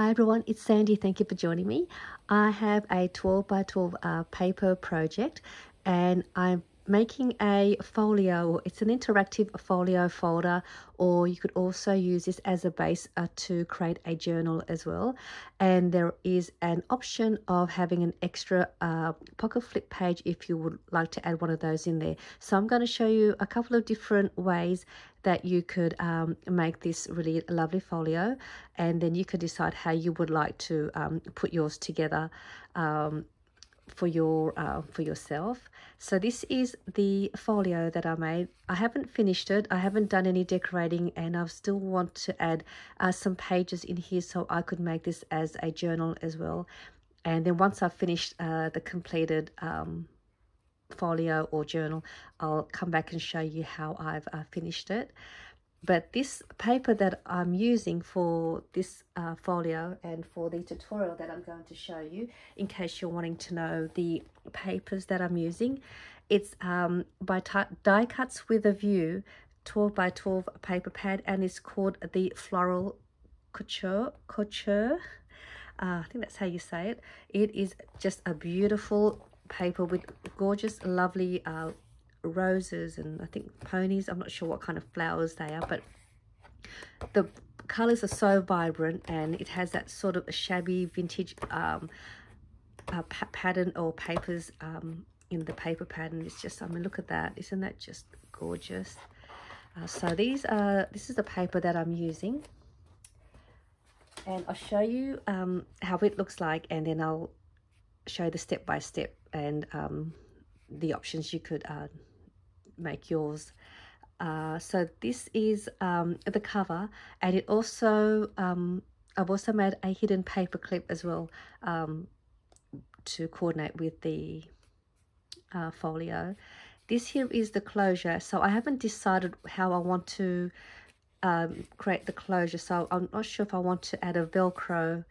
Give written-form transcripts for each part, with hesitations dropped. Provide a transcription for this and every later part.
Hi everyone, it's Sandy. Thank you for joining me. I have a 12 by 12 paper project and I'm making a folio. It's an interactive folio folder, or you could also use this as a base to create a journal as well. And there is an option of having an extra pocket flip page if you would like to add one of those in there. So I'm going to show you a couple of different ways that you could make this really lovely folio, and then you could decide how you would like to put yours together for yourself. So this is the folio that I made. I haven't finished it, I haven't done any decorating, and I still want to add some pages in here so I could make this as a journal as well. And then once I've finished the completed folio or journal, I'll come back and show you how I've finished it. But this paper that I'm using for this folio and for the tutorial that I'm going to show you, in case you're wanting to know the papers that I'm using, it's by Die Cuts with a View 12 by 12 paper pad, and it's called the Floral Couture. I think that's how you say it. It is just a beautiful paper with gorgeous, lovely roses and I think ponies. I'm not sure what kind of flowers they are, but the colors are so vibrant, and it has that sort of shabby vintage pattern or papers in the paper pattern. It's just, I mean, look at that, isn't that just gorgeous? So this is the paper that I'm using, and I'll show you how it looks like, and then I'll show the step by step and the options you could make yours. So this is the cover, and it also I've also made a hidden paper clip as well to coordinate with the folio. This here is the closure. So I haven't decided how I want to create the closure, so I'm not sure if I want to add a Velcro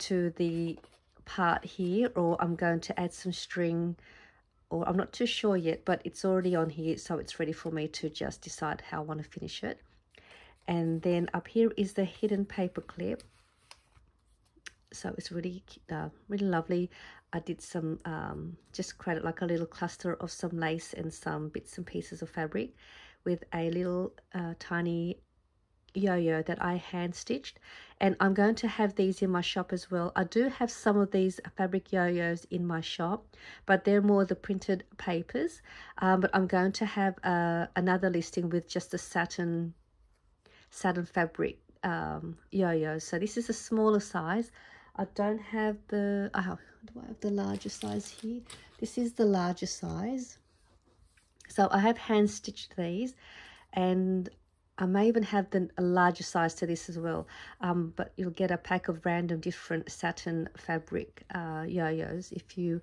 to the part here, or I'm going to add some string, or I'm not too sure yet, but it's already on here, so it's ready for me to just decide how I want to finish it. And then up here is the hidden paper clip. So it's really really lovely. I did some just created like a little cluster of some lace and some bits and pieces of fabric with a little tiny yo-yo that I hand stitched, and I'm going to have these in my shop as well. I do have some of these fabric yo-yos in my shop, but they're more the printed papers. But I'm going to have another listing with just the satin fabric yo-yos. So this is a smaller size. I don't have the do I have the larger size here? This is the larger size. So I have hand stitched these, and I may even have a larger size to this as well, but you'll get a pack of random different satin fabric yo-yos if you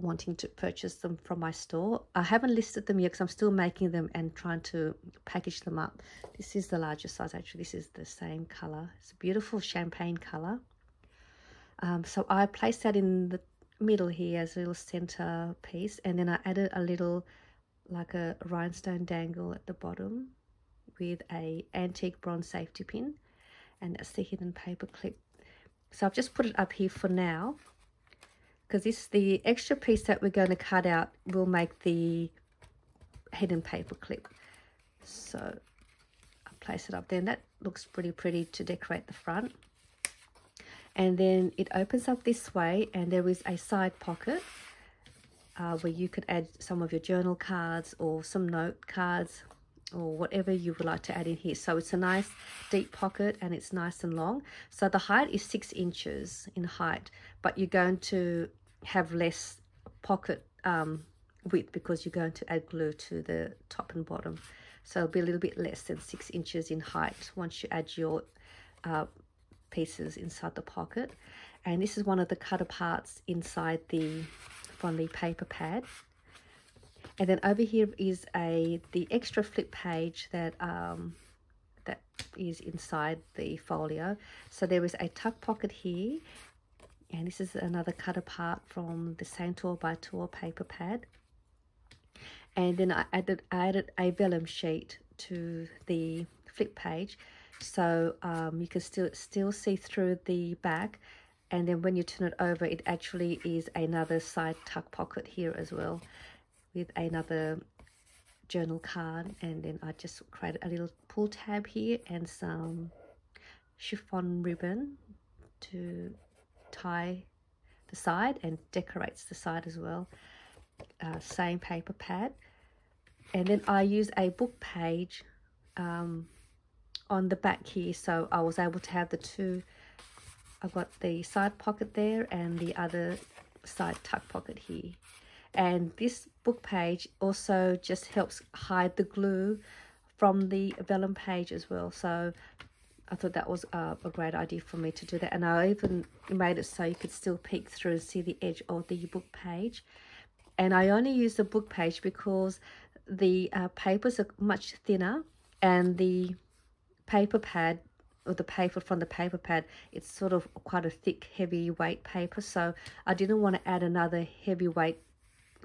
wanting to purchase them from my store. I haven't listed them yet because I'm still making them and trying to package them up. This is the larger size. Actually, this is the same color. It's a beautiful champagne color. So I placed that in the middle here as a little center piece, and then I added a little like a rhinestone dangle at the bottom with a antique bronze safety pin, and that's the hidden paper clip. So I've just put it up here for now, because the extra piece that we're going to cut out will make the hidden paper clip. So I place it up there, and that looks pretty pretty to decorate the front. And then it opens up this way, and there is a side pocket where you could add some of your journal cards or some note cards, or whatever you would like to add in here. So it's a nice deep pocket, and it's nice and long. So the height is 6 inches in height, but you're going to have less pocket width because you're going to add glue to the top and bottom. So it'll be a little bit less than 6 inches in height once you add your pieces inside the pocket. And this is one of the cutter parts inside from the paper pad. And then over here is the extra flip page that is inside the folio. So there is a tuck pocket here, and this is another cut apart from the same 12 by 12 paper pad. And then I added a vellum sheet to the flip page, so you can still see through the back, and then when you turn it over, it actually is another side tuck pocket here as well with another journal card. And then I just created a little pull tab here and some chiffon ribbon to tie the side and decorates the side as well. Same paper pad, and then I used a book page on the back here, so I was able to have the two. I've got the side pocket there and the other side tuck pocket here, and this book page also just helps hide the glue from the vellum page as well. So I thought that was a great idea for me to do that, and I even made it so you could still peek through and see the edge of the book page. And I only use the book page because the papers are much thinner, and the paper pad, or the paper from the paper pad, it's sort of quite a thick, heavy weight paper, so I didn't want to add another heavy weight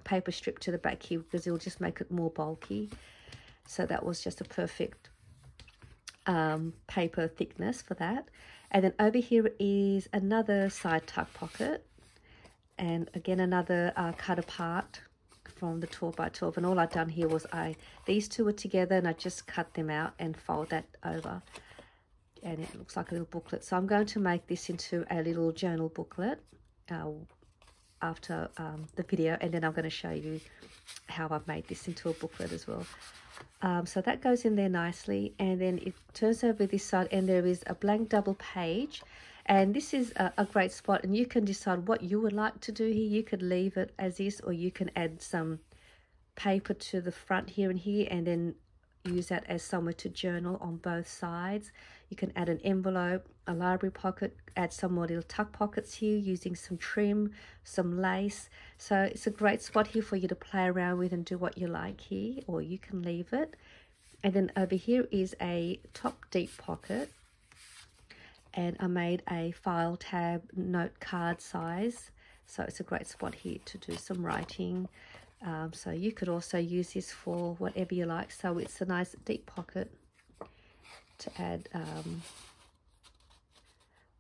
paper strip to the back here because it'll just make it more bulky. So that was just a perfect paper thickness for that. And then over here is another side tuck pocket, and again another cut apart from the 12 by 12, and all I've done here was these two were together and I just cut them out and fold that over, and it looks like a little booklet. So I'm going to make this into a little journal booklet after the video, and then I'm going to show you how I've made this into a booklet as well. So that goes in there nicely, and then it turns over this side and there is a blank double page. And this is a great spot, and you can decide what you would like to do here. You could leave it as is, or you can add some paper to the front here and here, and then use that as somewhere to journal on both sides. You can add an envelope, a library pocket, add some more little tuck pockets here using some trim, some lace. So it's a great spot here for you to play around with and do what you like here, or you can leave it. And then over here is a top deep pocket, and I made a file tab note card size, so it's a great spot here to do some writing. So you could also use this for whatever you like, so it's a nice deep pocket to add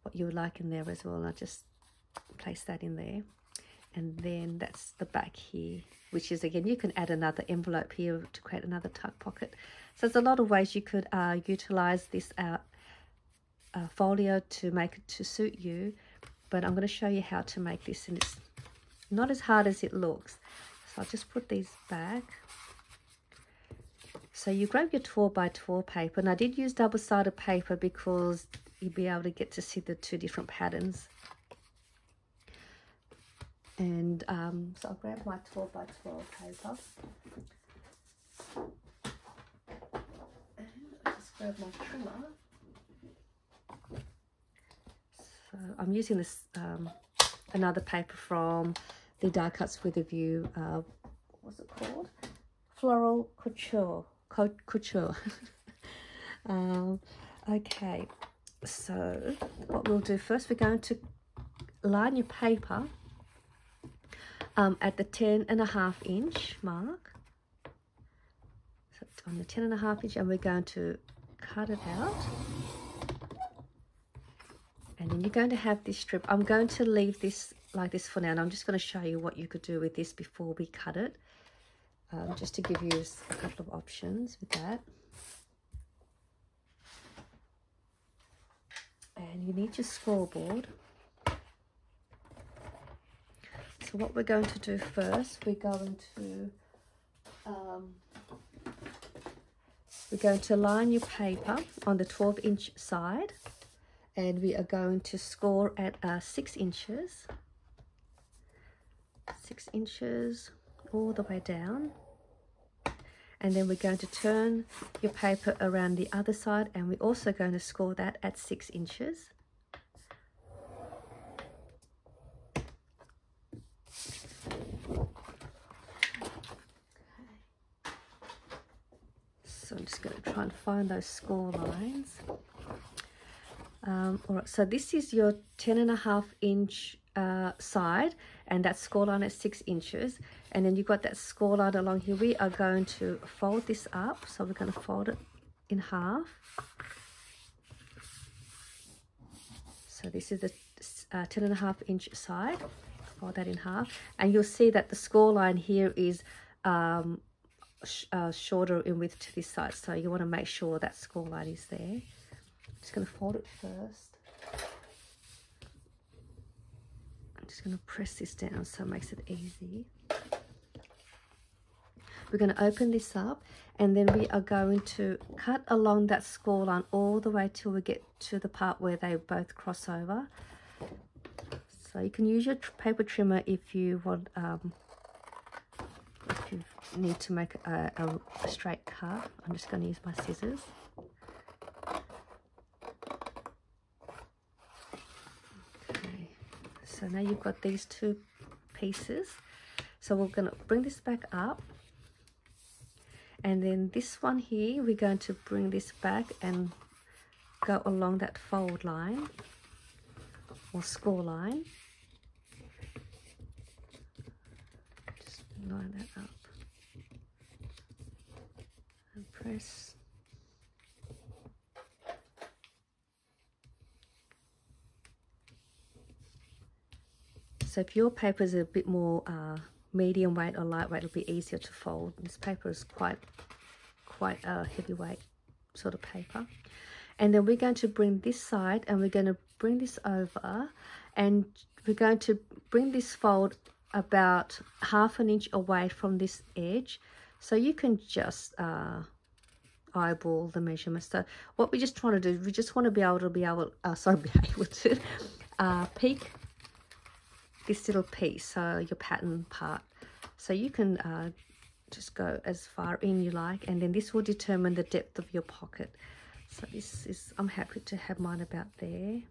what you would like in there as well. And I just place that in there, and then that's the back here, which is, again, you can add another envelope here to create another tuck pocket. So there's a lot of ways you could utilize this folio to make it to suit you, but I'm going to show you how to make this, and it's not as hard as it looks. So I'll just put these back. So you grab your 12 by 12 paper, and I did use double-sided paper because you'd be able to get to see the two different patterns. And so I'll grab my 12 by 12 paper, and I'll just grab my trimmer. So I'm using this another paper from the Die Cuts with a View. What's it called? Floral Couture. Okay, so what we'll do first, we're going to line your paper at the 10.5 inch mark. So it's on the 10.5 inch, and we're going to cut it out. And then you're going to have this strip. I'm going to leave this like this for now, and I'm just going to show you what you could do with this before we cut it, just to give you a couple of options with that. And you need your scoreboard. So what we're going to do first, we're going to line your paper on the 12 inch side, and we are going to score at 6 inches, 6 inches all the way down. And then we're going to turn your paper around the other side, and we're also going to score that at 6 inches. Okay. So I'm just going to try and find those score lines. All right, so this is your 10.5 inch side, and that score line at 6 inches, and then you've got that score line along here. We are going to fold this up, so we're going to fold it in half, So this is the 10.5 inch side. Fold that in half, and you'll see that the score line here is shorter in width to this side, so you want to make sure that score line is there. I'm just going to fold it first. I'm just going to press this down so it makes it easy. We're going to open this up, and then we are going to cut along that score line all the way till we get to the part where they both cross over. So you can use your paper trimmer if you want, if you need to make a straight cut. I'm just going to use my scissors. Okay. So now you've got these two pieces. So we're going to bring this back up. And then this one here, we're going to bring this back and go along that fold line or score line. Just line that up and press. So if your paper is a bit more medium weight or lightweight, it'll be easier to fold. This paper is quite a heavyweight sort of paper. And then we're going to bring this side, and we're going to bring this over, and we're going to bring this fold about 1/2 inch away from this edge. So you can just eyeball the measurements. So what we're just trying to do, we just want to be able to peak this little piece, so your pattern part. So you can just go as far in you like, and then this will determine the depth of your pocket. So this is, I'm happy to have mine about there.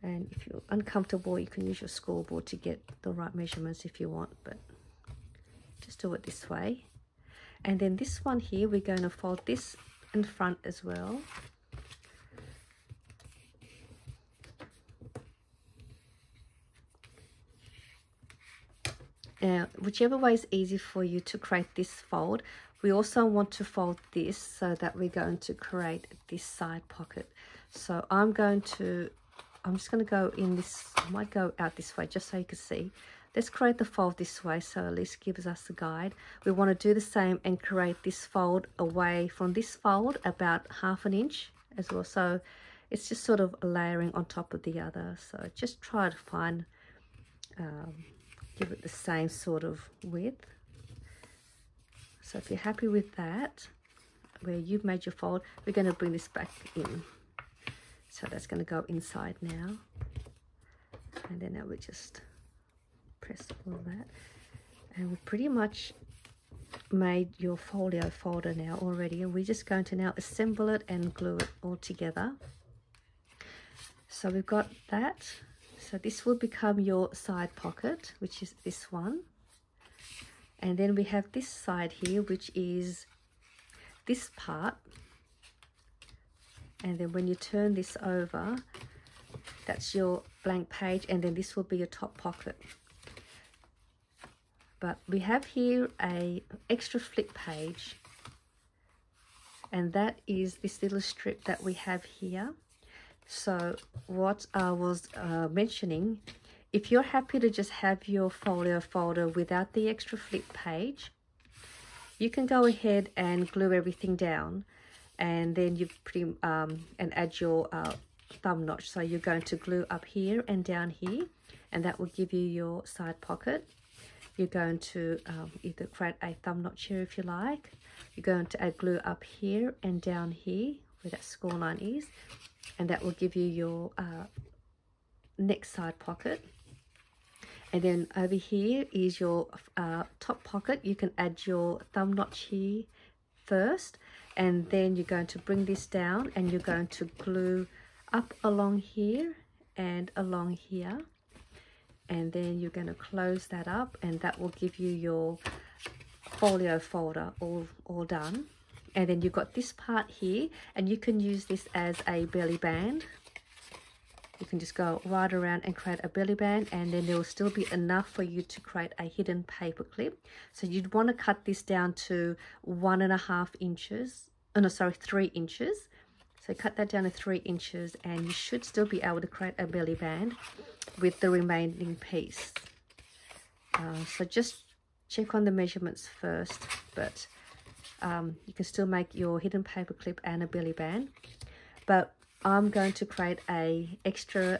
And if you're uncomfortable, you can use your scoreboard to get the right measurements if you want, but just do it this way. And then this one here, we're going to fold this in front as well. Now, whichever way is easy for you to create this fold, we also want to fold this so that we're going to create this side pocket. So I'm just going to go in this, I might go out this way just so you can see. Let's create the fold this way, so at least gives us a guide. We want to do the same and create this fold away from this fold about 1/2 inch as well. So it's just sort of layering on top of the other. So just try to find, give it the same sort of width. So if you're happy with that, where you've made your fold, we're going to bring this back in. So that's going to go inside now. And then now we just press all that. And we've pretty much made your folio folder now already. And we're just going to now assemble it and glue it all together. So we've got that. So this will become your side pocket, which is this one. And then we have this side here, which is this part. And then when you turn this over, that's your blank page, and then this will be your top pocket. But we have here a extra flip page, and that is this little strip that we have here. So what I was mentioning, if you're happy to just have your folio folder without the extra flip page, you can go ahead and glue everything down, and then you pretty and add your thumb notch. So you're going to glue up here and down here, and that will give you your side pocket. You're going to either create a thumb notch here if you like. You're going to add glue up here and down here where that score line is, and that will give you your next side pocket. And then over here is your top pocket. You can add your thumb notch here first, and then you're going to bring this down, and you're going to glue up along here and along here, and then you're going to close that up, and that will give you your folio folder all done. And then you've got this part here, and you can use this as a belly band. You can just go right around and create a belly band, and then there will still be enough for you to create a hidden paper clip. So you'd want to cut this down to 3 inches. So cut that down to 3 inches, and you should still be able to create a belly band with the remaining piece. So just check on the measurements first, but you can still make your hidden paper clip and a belly band. But I'm going to create an extra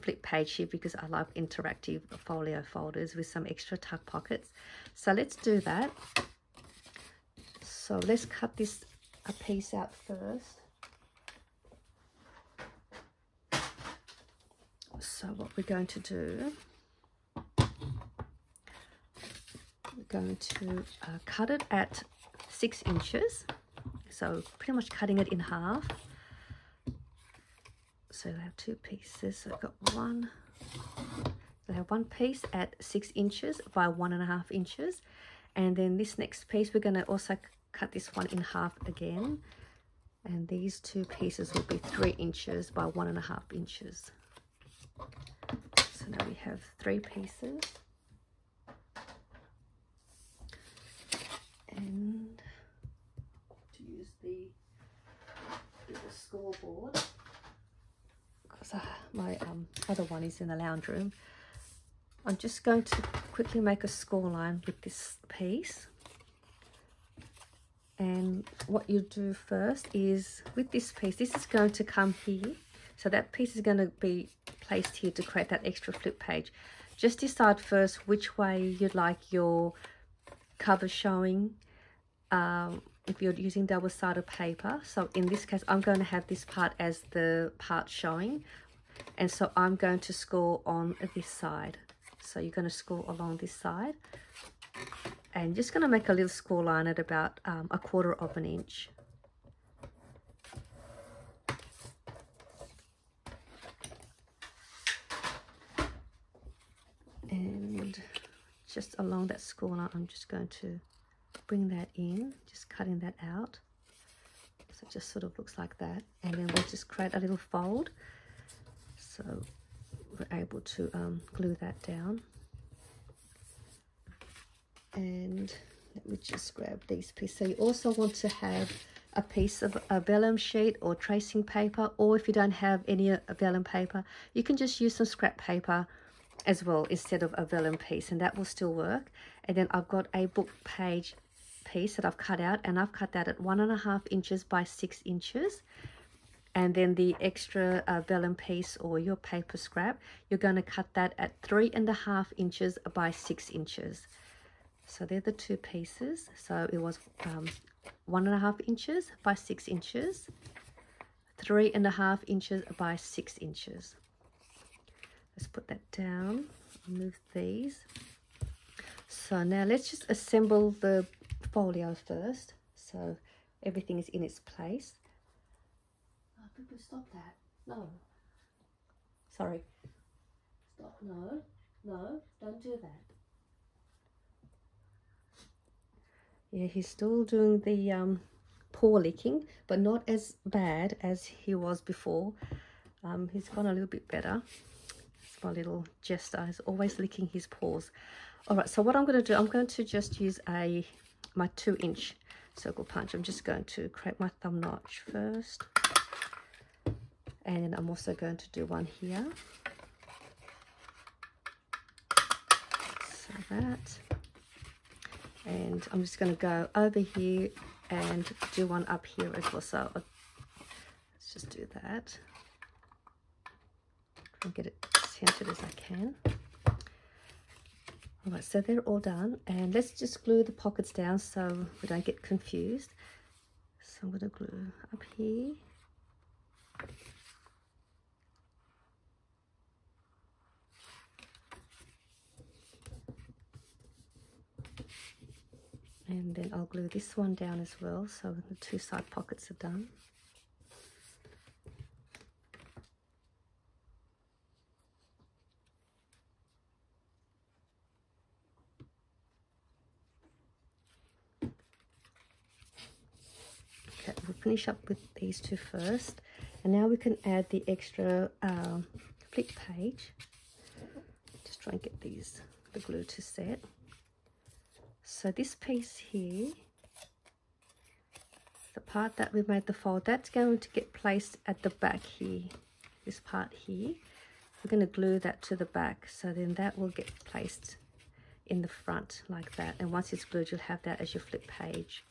flip page here because I love interactive folio folders with some extra tuck pockets. So let's do that. So let's cut this a piece out first. So what we're going to do, we're going to cut it at 6 inches. So pretty much cutting it in half. So they have two pieces. So I've got one. They have one piece at 6 inches by 1.5 inches, and then this next piece we're going to also cut this one in half again, and these two pieces will be 3 inches by 1.5 inches. So now we have 3 pieces, and to use the little scoreboard. So my other one is in the lounge room. I'm just going to quickly make a score line with this piece. And what you do first is with this piece, this is going to come here. So that piece is going to be placed here to create that extra flip page. Just decide first which way you'd like your cover showing if you're using double-sided paper. So in this case, I'm going to have this part as the part showing, and so I'm going to score on this side. So you're going to score along this side, and just going to make a little score line at about 1/4 of an inch. And just along that score line, I'm just going to bring that in, just cutting that out, so it just sort of looks like that. And then we'll just create a little fold, so we're able to glue that down. And let me just grab these pieces. So you also want to have a piece of a vellum sheet or tracing paper, or if you don't have any vellum paper, you can just use some scrap paper as well instead of a vellum piece, and that will still work. And then I've got a book page piece that I've cut out, and I've cut that at 1.5 inches by 6 inches. And then the extra vellum piece or your paper scrap, you're going to cut that at 3.5 inches by 6 inches. So they're the two pieces. So it was 1.5 inches by 6 inches, 3.5 inches by 6 inches. Let's put that down, move these. So now let's just assemble the folio first, so everything is in its place. I think we stopped that. No. Sorry. Stop. No. No, don't do that. Yeah, he's still doing the paw licking, but not as bad as he was before. He's gone a little bit better. My little jester is always licking his paws. All right, so what I'm going to do, I'm going to just use my 2-inch circle punch. I'm just going to create my thumb notch first, and then I'm also going to do one here, so that, and I'm just going to go over here and do one up here as well. So let's just do that and get it centered as I can. All right, so they're all done, and let's just glue the pockets down so we don't get confused. So I'm going to glue up here, and then I'll glue this one down as well, so the two side pockets are done. Finish up with these two first, and now we can add the extra flip page. Just try and get the glue to set. So this piece here, the part that we made the fold, that's going to get placed at the back here, this part here. We're going to glue that to the back, so then that will get placed in the front like that, and once it's glued you'll have that as your flip page.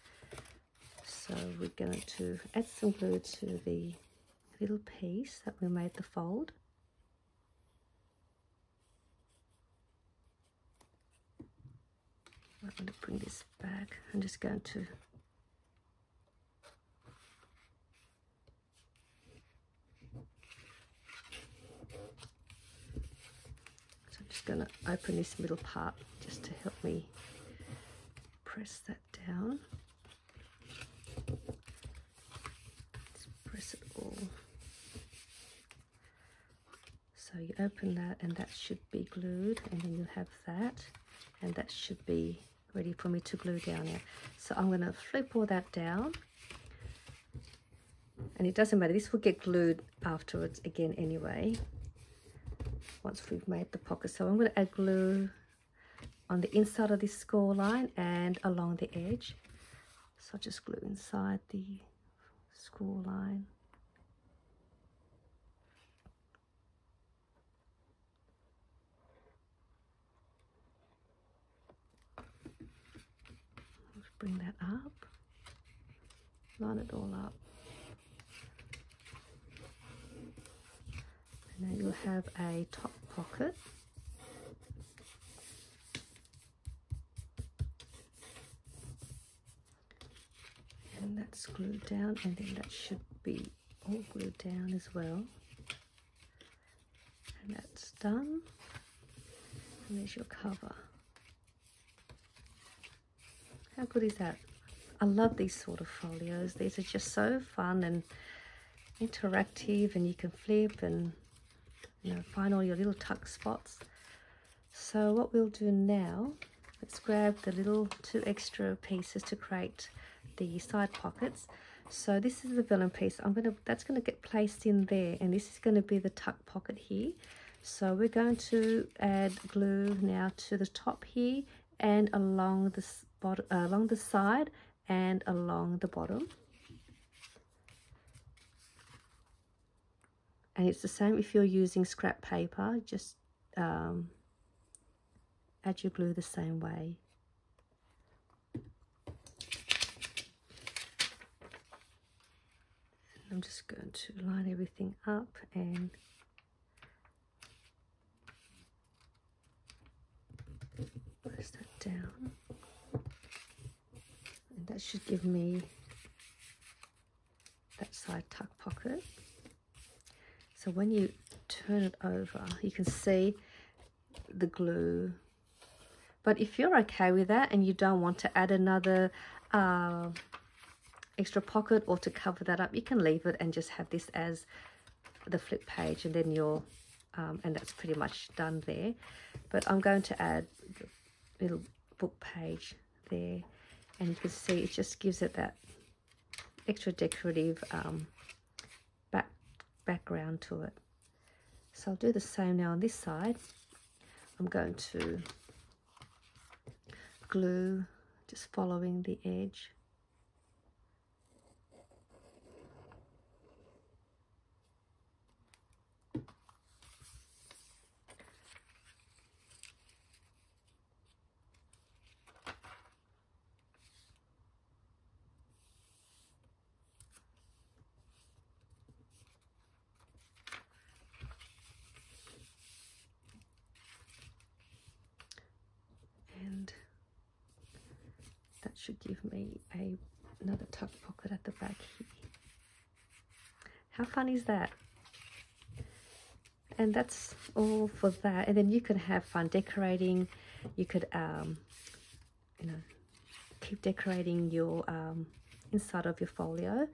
So we're going to add some glue to the little piece that we made the fold. I'm going to bring this back. I'm just going to going to open this middle part just to help me press that down. Just press it all. So you open that and that should be glued, and then you'll have that, and that should be ready for me to glue down now. So I'm going to flip all that down, and it doesn't matter, this will get glued afterwards again anyway, once we've made the pocket. So I'm going to add glue on the inside of this score line and along the edge. So I'll just glue inside the score line. Let's bring that up, line it all up. Now you'll have a top pocket. And that's glued down, and then that should be all glued down as well. And that's done. And there's your cover. How good is that? I love these sort of folios. These are just so fun and interactive, and you can flip and, you know, find all your little tuck spots. So what we'll do now, let's grab the little two extra pieces to create the side pockets. So this is the vellum piece. That's going to get placed in there, and this is going to be the tuck pocket here. So we're going to add glue now to the top here and along the bottom, along the side and along the bottom. And it's the same if you're using scrap paper, just add your glue the same way. And I'm just going to line everything up and press that down. And that should give me that side tuck pocket. So when you turn it over, you can see the glue. But if you're okay with that and you don't want to add another extra pocket or to cover that up, you can leave it and just have this as the flip page, and then you're, and that's pretty much done there. But I'm going to add a little book page there, and you can see it just gives it that extra decorative background to it. So I'll do the same now on this side. I'm going to glue just following the edge. Should give me another tuck pocket at the back here. How fun is that? And that's all for that. And then you can have fun decorating. You could you know, keep decorating your inside of your folio.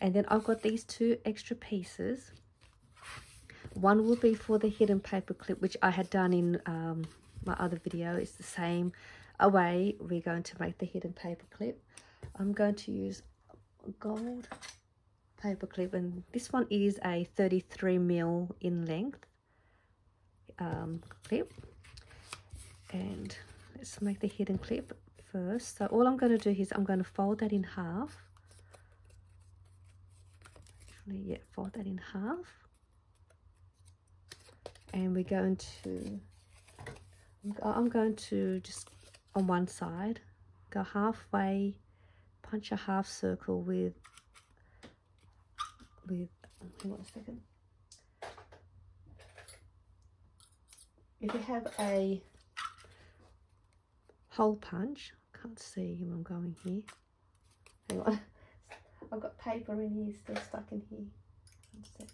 And then I've got these two extra pieces. One will be for the hidden paper clip, which I had done in my other video. It's the same away we're going to make the hidden paper clip. I'm going to use gold paper clip, and this one is a 33mm in length clip. And let's make the hidden clip first. So all I'm going to do is I'm going to fold that in half actually, yeah, fold that in half, and we're going to, I'm going to just on one side go halfway, punch a half circle with hang on a second. If you have a hole punch, can't see where I'm going here. Hang on, I've got paper in here still stuck in here. One sec.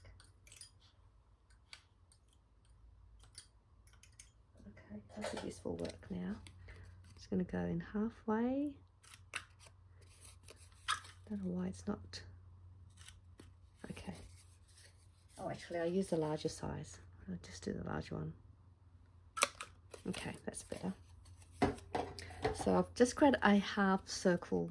Okay, that's a useful work now. I'm just going to go in halfway. Don't know why it's not. Okay. Oh, actually, I use the larger size. I'll just do the large one. Okay, that's better. So I've just created a half circle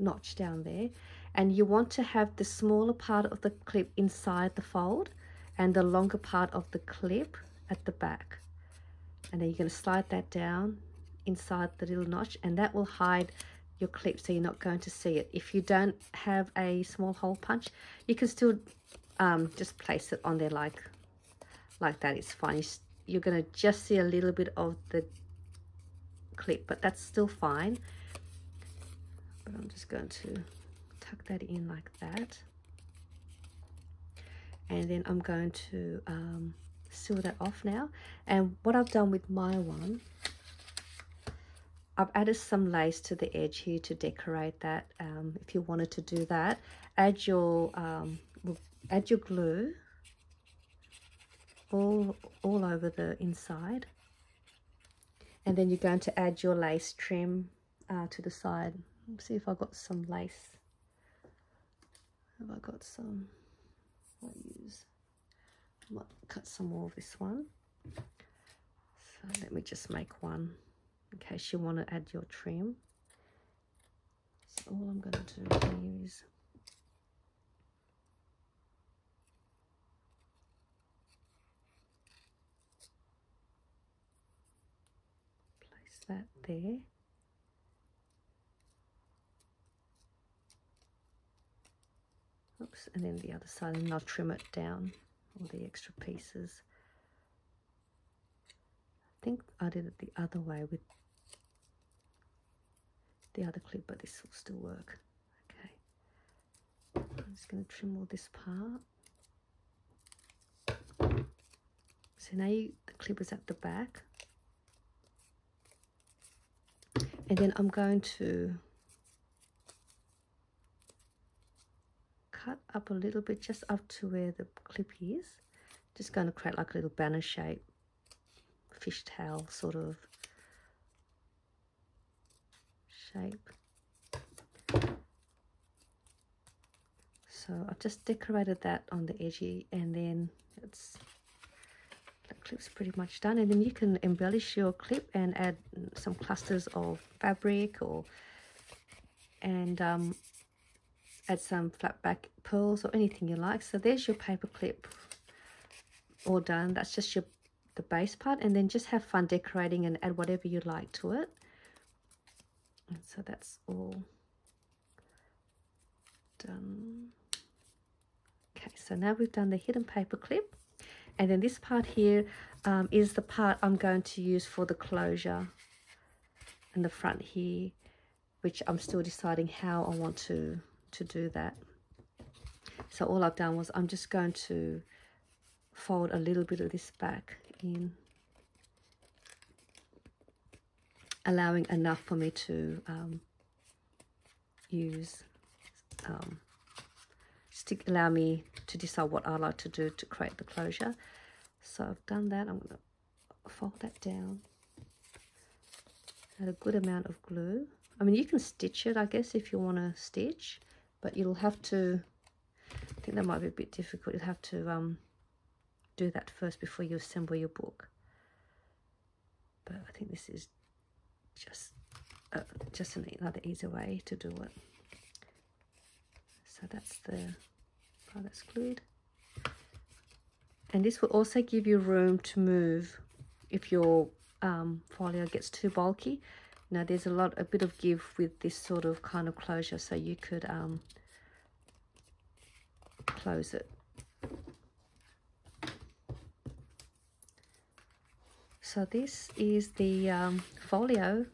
notch down there, and you want to have the smaller part of the clip inside the fold and the longer part of the clip at the back, and then you're going to slide that down inside the little notch, and that will hide your clip so you're not going to see it. If you don't have a small hole punch, you can still just place it on there like that. It's fine. You're going to just see a little bit of the clip, but that's still fine. But I'm just going to tuck that in like that, and then I'm going to seal that off now. And what I've done with my one, I've added some lace to the edge here to decorate that. If you wanted to do that, add your glue all over the inside, and then you're going to add your lace trim to the side. Let's see if I've got some lace. Have I got some? I'll use, I might cut some more of this one, so let me just make one in case you want to add your trim. So all I'm going to do is that there, oops, and then the other side, and I'll trim it down, all the extra pieces. I think I did it the other way with the other clip, but this will still work. Okay, I'm just going to trim all this part. So now the clip is at the back. And then I'm going to cut up a little bit just up to where the clip is. Just going to create like a little banner shape, fishtail sort of shape. So I've just decorated that on the edgy, and then it's that clip's pretty much done. And then you can embellish your clip and add some clusters of fabric, or add some flat back pearls or anything you like. So there's your paper clip all done. That's just the base part, and then just have fun decorating and add whatever you like to it. And so that's all done. Okay, so now we've done the hidden paper clip. And then this part here is the part I'm going to use for the closure in the front here, which I'm still deciding how I want to do that. So all I've done was I'm just going to fold a little bit of this back in, allowing enough for me to use allow me to decide what I like to do to create the closure. So I've done that. I'm going to fold that down, add a good amount of glue. I mean, you can stitch it, I guess, if you want to stitch, but you'll have to, I think that might be a bit difficult. You'll have to do that first before you assemble your book. But I think this is just another easier way to do it. So that's the part that's glued, and this will also give you room to move if your folio gets too bulky. Now there's a bit of give with this sort of kind of closure, so you could close it. So this is the folio,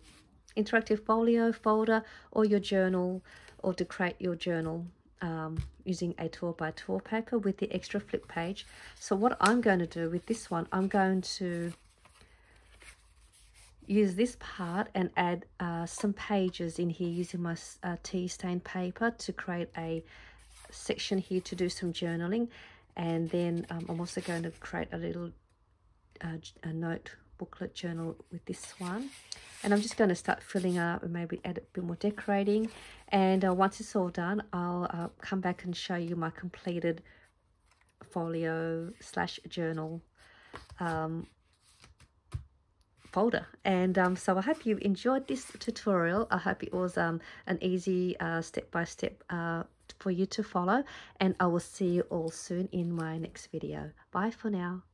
interactive folio folder, or your journal, or to create your journal using a 12x12 paper with the extra flip page. So what I'm going to do with this one, I'm going to use this part and add some pages in here using my tea stain paper to create a section here to do some journaling. And then I'm also going to create a little a note booklet journal with this one, and I'm just going to start filling up and maybe add a bit more decorating. And once it's all done, I'll come back and show you my completed folio slash journal folder. And so I hope you enjoyed this tutorial. I hope it was an easy step-by-step for you to follow, and I will see you all soon in my next video. Bye for now.